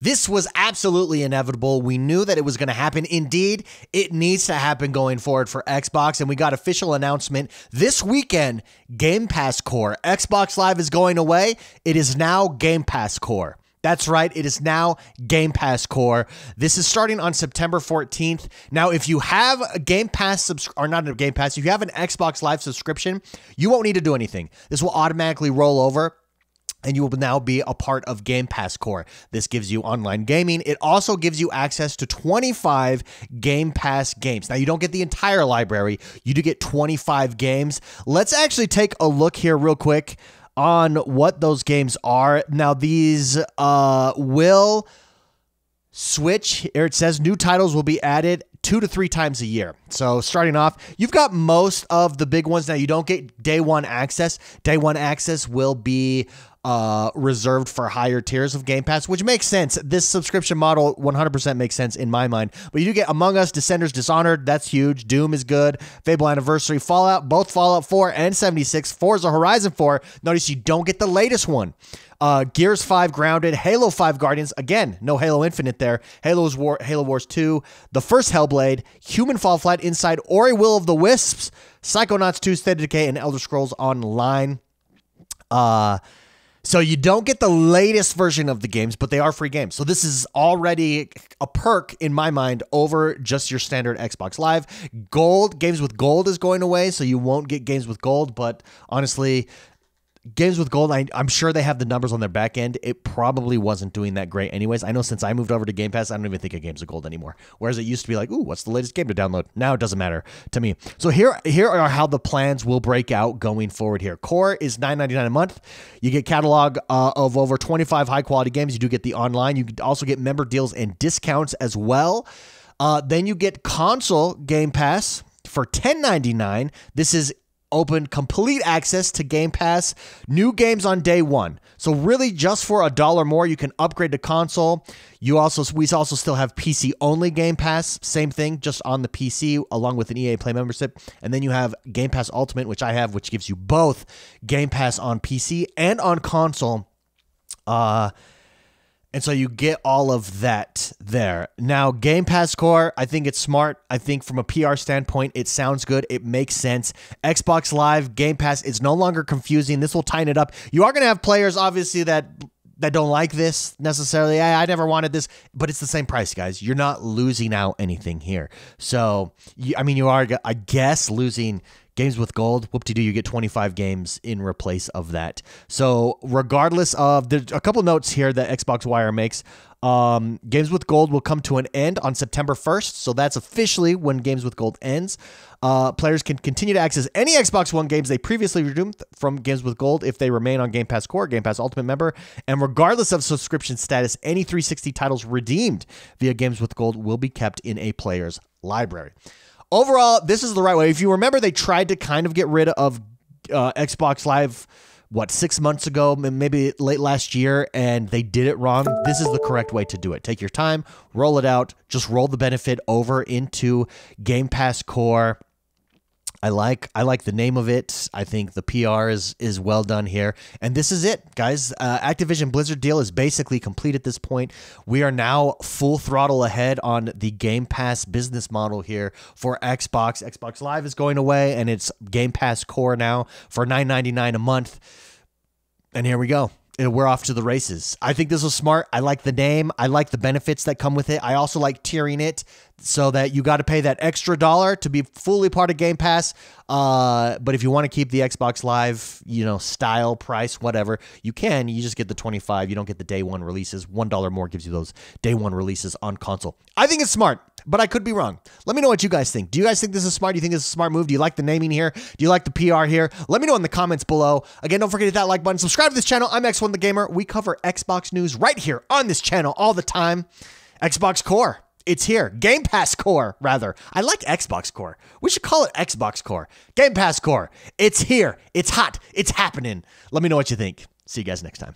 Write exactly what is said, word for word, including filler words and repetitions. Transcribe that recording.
This was absolutely inevitable. We knew that it was going to happen. Indeed, it needs to happen going forward for Xbox, and we got official announcement this weekend, Game Pass Core. Xbox Live is going away. It is now Game Pass Core. That's right, it is now Game Pass Core. This is starting on September fourteenth. Now, if you have a Game Pass, subs- or not a Game Pass, if you have an Xbox Live subscription, you won't need to do anything. This will automatically roll over, and you will now be a part of Game Pass Core. This gives you online gaming. It also gives you access to twenty-five Game Pass games. Now, you don't get the entire library. You do get twenty-five games. Let's actually take a look here real quick on what those games are. Now, these uh, will switch. Here it says new titles will be added two to three times a year. So starting off, you've got most of the big ones. Now, you don't get day one access. Day one access will be Uh, reserved for higher tiers of Game Pass, which makes sense. This subscription model one hundred percent makes sense in my mind. But you do get Among Us, Descenders, Dishonored. That's huge. Doom is good. Fable Anniversary, Fallout, both Fallout four and seventy-six. Forza Horizon four. Notice you don't get the latest one. Uh, Gears five, Grounded, Halo five Guardians. Again, no Halo Infinite there. Halo's War, Halo Wars two, the first Hellblade, Human Fall Flat, Inside, Ori and the Will of the Wisps, Psychonauts two, State of Decay, and Elder Scrolls Online. Uh... So you don't get the latest version of the games, but they are free games. So this is already a perk in my mind over just your standard Xbox Live. Gold, Games with Gold is going away, so you won't get Games with Gold. But honestly, Games with Gold, I, I'm sure they have the numbers on their back end. It probably wasn't doing that great anyways. I know since I moved over to Game Pass, I don't even think of Games with Gold anymore. Whereas it used to be like, ooh, what's the latest game to download? Now it doesn't matter to me. So here, here are how the plans will break out going forward here. Core is nine ninety-nine a month. You get catalog uh, of over twenty-five high-quality games. You do get the online. You also get member deals and discounts as well. Uh, then you get console Game Pass for ten ninety-nine. This is open complete access to Game Pass, new games on day one. So really just for a dollar more, you can upgrade to console. You also, we also still have P C only Game Pass, same thing, just on the P C along with an E A Play membership. And then you have Game Pass Ultimate, which I have, which gives you both Game Pass on P C and on console. Uh, And so you get all of that there. Now, Game Pass Core, I think it's smart. I think from a P R standpoint, it sounds good. It makes sense. Xbox Live, Game Pass, it's no longer confusing. This will tighten it up. You are going to have players, obviously, that that don't like this necessarily. I, I never wanted this, but it's the same price, guys. You're not losing out anything here. So, you, I mean, you are, I guess, losing Games with Gold, whoop-de-doo, you get twenty-five games in replace of that. So regardless of, there's a couple notes here that Xbox Wire makes. Um, Games with Gold will come to an end on September first, so that's officially when Games with Gold ends. Uh, players can continue to access any Xbox One games they previously redeemed from Games with Gold if they remain on Game Pass Core, Game Pass Ultimate member, and regardless of subscription status, any three sixty titles redeemed via Games with Gold will be kept in a player's library. Overall, this is the right way. If you remember, they tried to kind of get rid of uh, Xbox Live, what, six months ago, maybe late last year, and they did it wrong. This is the correct way to do it. Take your time, roll it out, just roll the benefit over into Game Pass Core. I like I like the name of it. I think the P R is is well done here. And this is it, guys. Uh, Activision Blizzard deal is basically complete at this point. We are now full throttle ahead on the Game Pass business model here for Xbox. Xbox Live is going away, and it's Game Pass Core now for nine ninety-nine a month. And here we go. And we're off to the races. I think this was smart. I like the name. I like the benefits that come with it. I also like tiering it so that you got to pay that extra dollar to be fully part of Game Pass. Uh, but if you want to keep the Xbox Live, you know, style, price, whatever, you can. You just get the twenty-five. You don't get the day one releases. one dollar more gives you those day one releases on console. I think it's smart, but I could be wrong. Let me know what you guys think. Do you guys think this is smart? Do you think this is a smart move? Do you like the naming here? Do you like the P R here? Let me know in the comments below. Again, don't forget to hit that like button. Subscribe to this channel. I'm X one the Gamer. We cover Xbox news right here on this channel all the time. Xbox Core. It's here. Game Pass Core, rather. I like Xbox Core. We should call it Xbox Core. Game Pass Core. It's here. It's hot. It's happening. Let me know what you think. See you guys next time.